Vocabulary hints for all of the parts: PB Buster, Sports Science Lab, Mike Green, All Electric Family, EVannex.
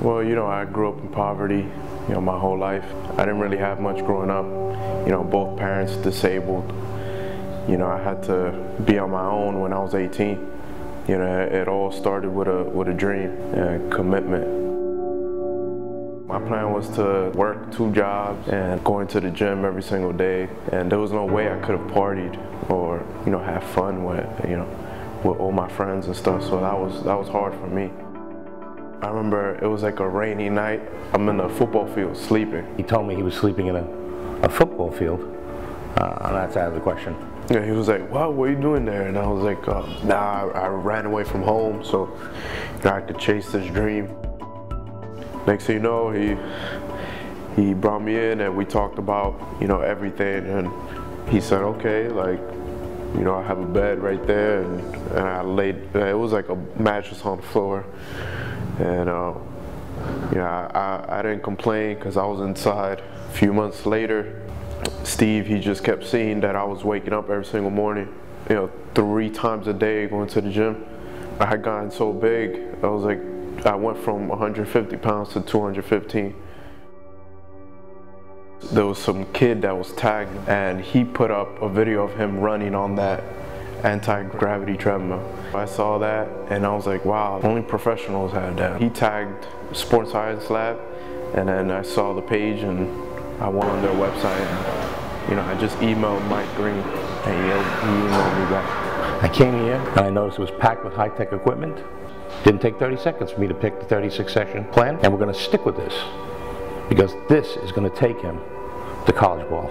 Well, you know, I grew up in poverty, you know, my whole life. I didn't really have much growing up. You know, both parents disabled. You know, I had to be on my own when I was 18. You know, it all started with a dream and commitment. My plan was to work 2 jobs and go into the gym every single day. And there was no way I could have partied or, you know, have fun with all my friends and stuff. So that was hard for me. I remember it was like a rainy night. I'm in a football field sleeping. He told me he was sleeping in a football field. That's out of the question. Yeah, he was like, "What? What are you doing there?" And I was like, "Nah, I ran away from home so I could chase this dream." Next thing you know, he brought me in and we talked about, you know, everything. And he said, "Okay, like, you know, I have a bed right there," and I laid. It was like a mattress on the floor. And yeah, I didn't complain because I was inside. A few months later, Steve, he just kept seeing that I was waking up every single morning, you know, 3 times a day going to the gym. I had gotten so big, I went from 150 pounds to 215. There was some kid that was tagged and he put up a video of him running on that anti-gravity treadmill. I saw that and I was like, wow, only professionals had that. He tagged Sports Science Lab and then I saw the page and I went on their website and, you know, I just emailed Mike Green and he emailed me back. I came here and I noticed it was packed with high-tech equipment. Didn't take 30 seconds for me to pick the 36-section plan, and we're going to stick with this because this is going to take him to college ball.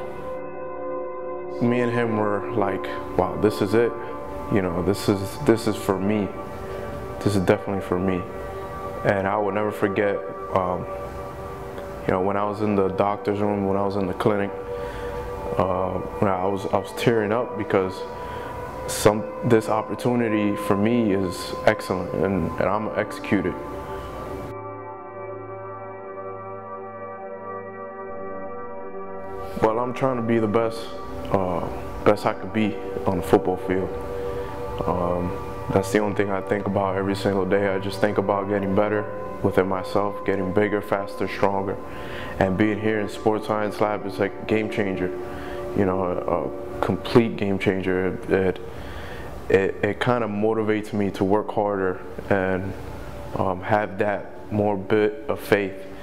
Me and him were like, wow, this is it. You know, this is for me. This is definitely for me. And I will never forget, you know, when I was in the doctor's room, when I was in the clinic, I was tearing up because this opportunity for me is excellent and I'm gonna execute it. Well, I'm trying to be the best I could be on the football field. That's the only thing I think about every single day. I just think about getting better within myself, getting bigger, faster, stronger. And being here in Sports Science Lab is like a game changer, you know, a complete game changer. It kind of motivates me to work harder and have that more bit of faith.